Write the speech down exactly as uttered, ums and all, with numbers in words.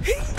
Hey!